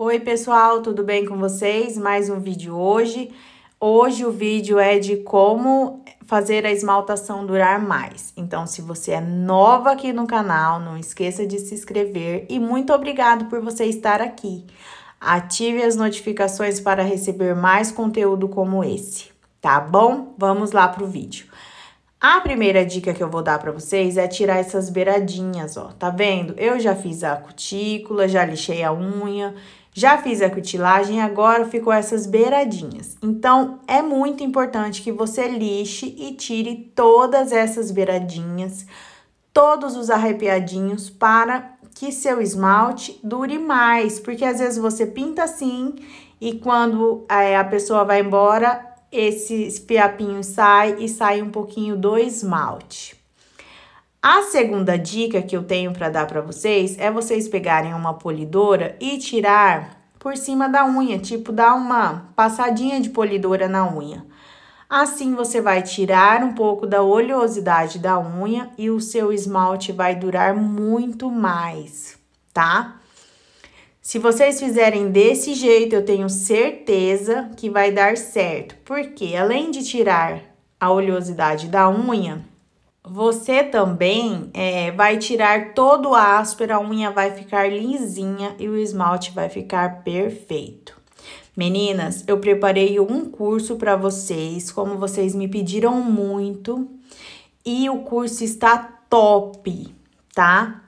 Oi pessoal, tudo bem com vocês? Mais um vídeo hoje. Hoje o vídeo é de como fazer a esmaltação durar mais. Então, se você é nova aqui no canal, não esqueça de se inscrever e muito obrigado por você estar aqui. Ative as notificações para receber mais conteúdo como esse, tá bom? Vamos lá pro vídeo. A primeira dica que eu vou dar pra vocês é tirar essas beiradinhas, ó, tá vendo? Eu já fiz a cutícula, já lixei a unha, já fiz a cutilagem, agora ficou essas beiradinhas. Então, é muito importante que você lixe e tire todas essas beiradinhas, todos os arrepiadinhos para que seu esmalte dure mais, porque às vezes você pinta assim e quando a pessoa vai embora, esse fiapinho sai e sai um pouquinho do esmalte. A segunda dica que eu tenho para dar para vocês é vocês pegarem uma polidora e tirar por cima da unha, tipo dar uma passadinha de polidora na unha. Assim você vai tirar um pouco da oleosidade da unha e o seu esmalte vai durar muito mais, tá? Se vocês fizerem desse jeito, eu tenho certeza que vai dar certo, porque além de tirar a oleosidade da unha, você também vai tirar todo o áspero, a unha vai ficar lisinha e o esmalte vai ficar perfeito. Meninas, eu preparei um curso para vocês, como vocês me pediram muito, e o curso está top, tá?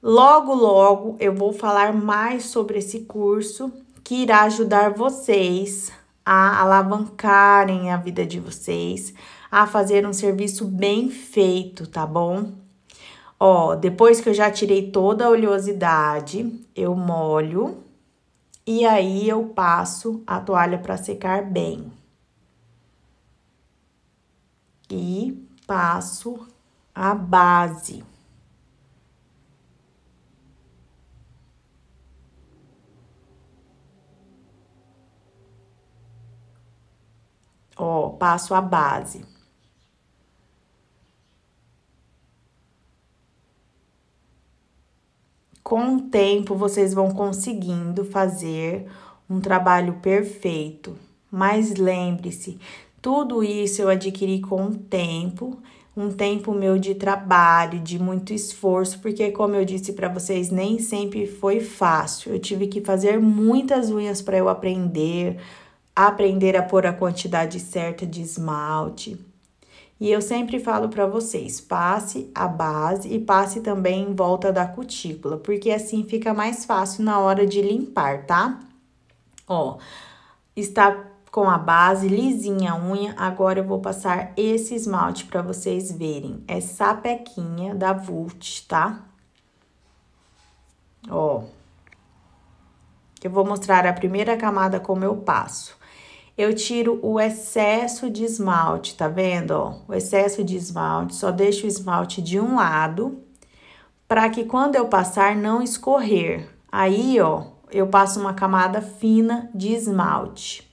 Logo, logo eu vou falar mais sobre esse curso que irá ajudar vocês a alavancarem a vida de vocês, a fazer um serviço bem feito, tá bom? Ó, depois que eu já tirei toda a oleosidade, eu molho e aí eu passo a toalha para secar bem. E passo a base. Ó, passo a base. Com o tempo, vocês vão conseguindo fazer um trabalho perfeito. Mas lembre-se, tudo isso eu adquiri com o tempo. Um tempo meu de trabalho, de muito esforço, porque como eu disse para vocês, nem sempre foi fácil. Eu tive que fazer muitas unhas para eu aprender a pôr a quantidade certa de esmalte. E eu sempre falo para vocês, passe a base e passe também em volta da cutícula, porque assim fica mais fácil na hora de limpar, tá? Ó, está com a base lisinha a unha, agora eu vou passar esse esmalte para vocês verem. É sapequinha da Vult, tá? Ó, eu vou mostrar a primeira camada como eu passo. Eu tiro o excesso de esmalte, tá vendo? Ó, o excesso de esmalte, só deixo o esmalte de um lado, para que quando eu passar não escorrer. Aí, ó, eu passo uma camada fina de esmalte.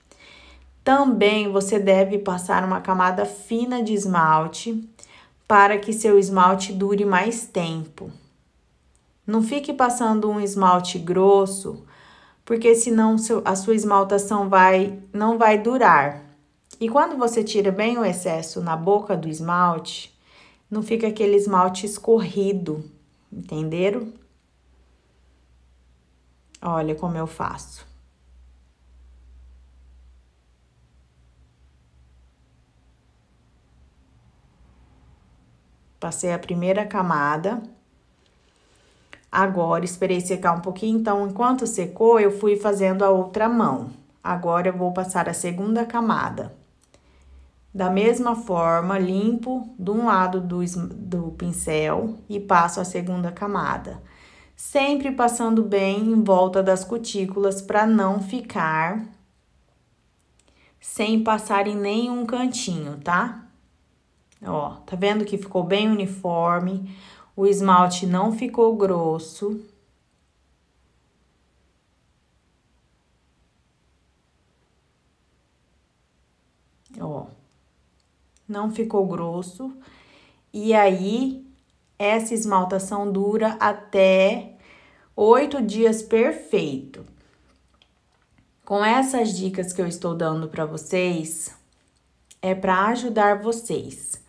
Também você deve passar uma camada fina de esmalte, para que seu esmalte dure mais tempo. Não fique passando um esmalte grosso, porque senão a sua esmaltação não vai durar. E quando você tira bem o excesso na boca do esmalte, não fica aquele esmalte escorrido, entenderam? Olha como eu faço. Passei a primeira camada. Agora, esperei secar um pouquinho, então, enquanto secou, eu fui fazendo a outra mão. Agora, eu vou passar a segunda camada. Da mesma forma, limpo de um lado do pincel e passo a segunda camada. Sempre passando bem em volta das cutículas para não ficar sem passar em nenhum cantinho, tá? Ó, tá vendo que ficou bem uniforme? O esmalte não ficou grosso. Ó, não ficou grosso. E aí, essa esmaltação dura até 8 dias perfeito. Com essas dicas que eu estou dando para vocês, é para ajudar vocês.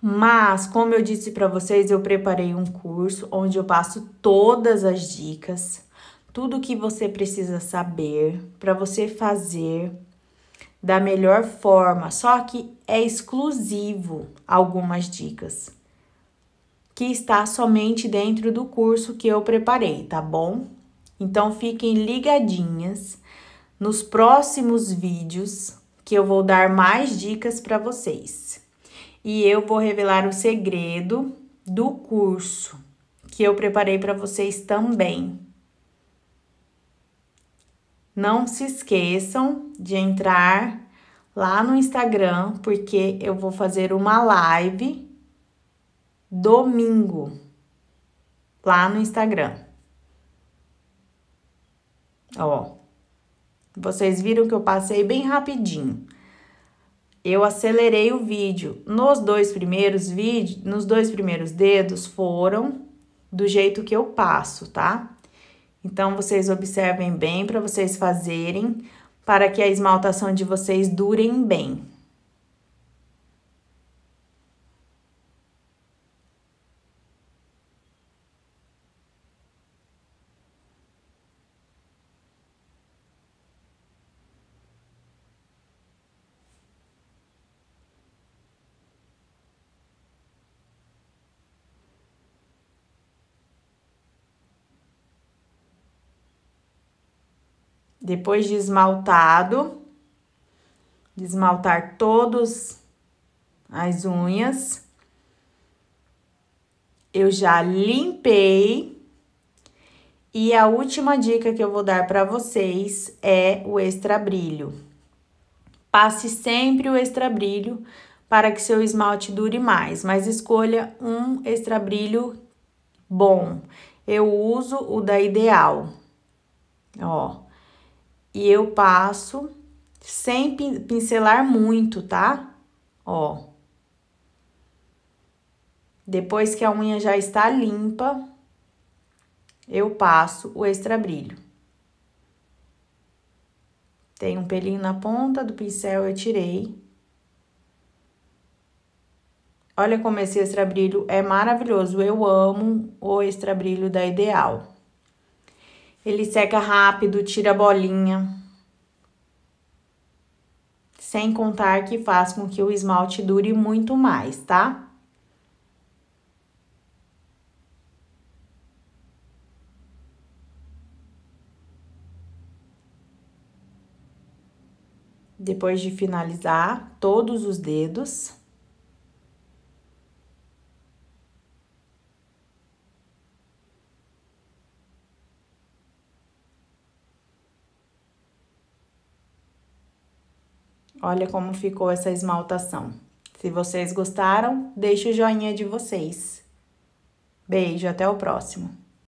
Mas, como eu disse para vocês, eu preparei um curso onde eu passo todas as dicas, tudo que você precisa saber para você fazer da melhor forma, só que é exclusivo algumas dicas que está somente dentro do curso que eu preparei, tá bom? Então, fiquem ligadinhas nos próximos vídeos que eu vou dar mais dicas para vocês. E eu vou revelar o segredo do curso que eu preparei para vocês também. Não se esqueçam de entrar lá no Instagram, porque eu vou fazer uma live domingo lá no Instagram. Ó, vocês viram que eu passei bem rapidinho. Eu acelerei o vídeo. Nos dois primeiros dedos foram do jeito que eu passo, tá? Então, vocês observem bem para vocês fazerem, para que a esmaltação de vocês durem bem. Depois de esmaltado, esmaltar todas as unhas, eu já limpei. E a última dica que eu vou dar para vocês é o extra brilho. Passe sempre o extra brilho para que seu esmalte dure mais, mas escolha um extra brilho bom. Eu uso o da Ideal, ó. E eu passo sem pincelar muito, tá? Ó. Depois que a unha já está limpa, eu passo o extra brilho. Tem um pelinho na ponta do pincel, eu tirei. Olha como esse extra brilho é maravilhoso. Eu amo o extra brilho da Ideal. Ele seca rápido, tira a bolinha. Sem contar que faz com que o esmalte dure muito mais, tá? Depois de finalizar todos os dedos, olha como ficou essa esmaltação. Se vocês gostaram, deixe o joinha de vocês. Beijo, até o próximo.